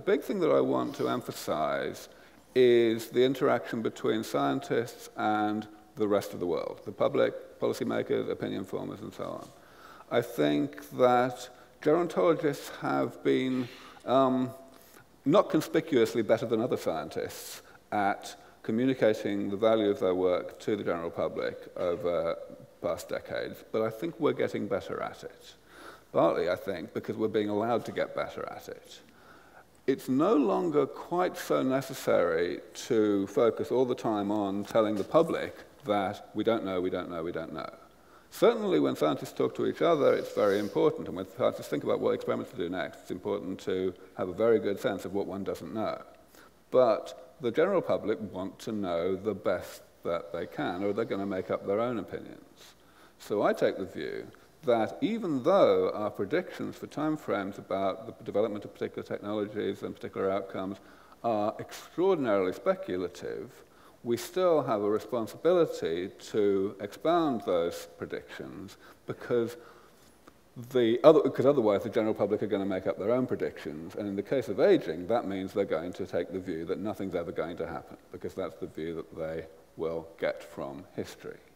big thing that I want to emphasize is the interaction between scientists and the rest of the world, the public, policymakers, opinion formers, and so on. I think that gerontologists have been not conspicuously better than other scientists at communicating the value of their work to the general public over past decades, but I think we're getting better at it. Partly, I think, because we're being allowed to get better at it. It's no longer quite so necessary to focus all the time on telling the public that we don't know, we don't know, we don't know. Certainly when scientists talk to each other, it's very important, and when scientists think about what experiments to do next, it's important to have a very good sense of what one doesn't know. But the general public want to know the best that they can, or they're going to make up their own opinions. So I take the view that even though our predictions for timeframes about the development of particular technologies and particular outcomes are extraordinarily speculative, we still have a responsibility to expound those predictions because otherwise the general public are going to make up their own predictions. And in the case of aging, that means they're going to take the view that nothing's ever going to happen, because that's the view that they will get from history.